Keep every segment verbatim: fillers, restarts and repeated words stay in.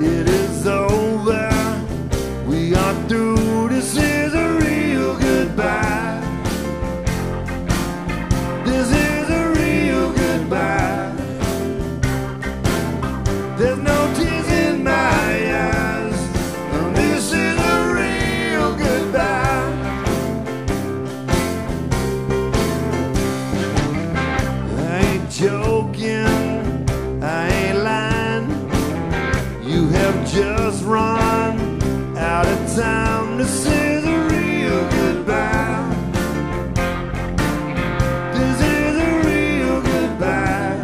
It is over. We are through. This is a real goodbye. This is a real goodbye. There's no tears in my eyes. And this is a real goodbye. I ain't joking. I ain't lying. You have just run out of time. This is a real goodbye. This is a real goodbye.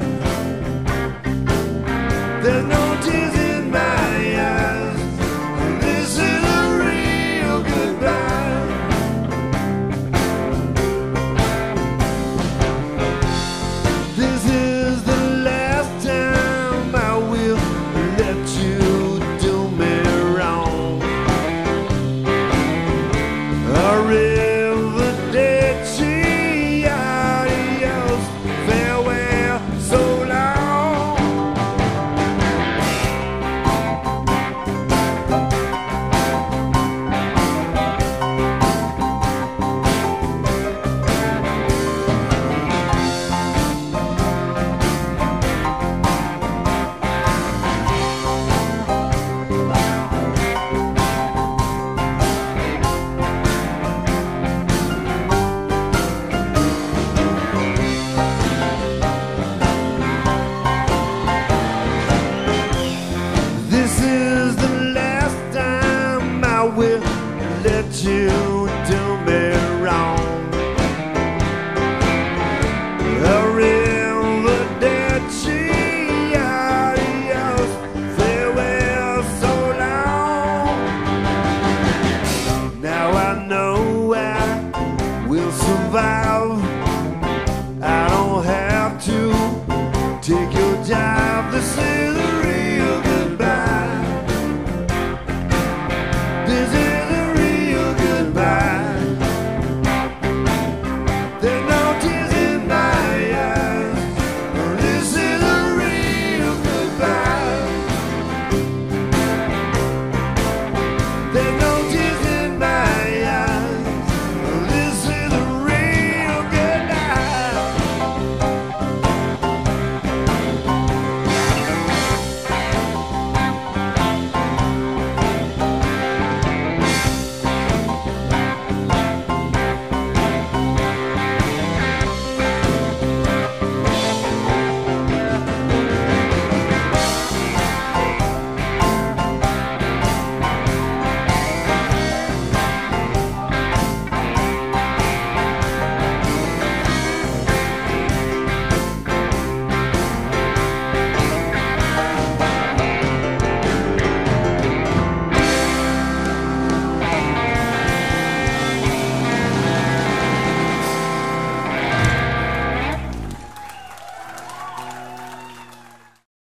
There's no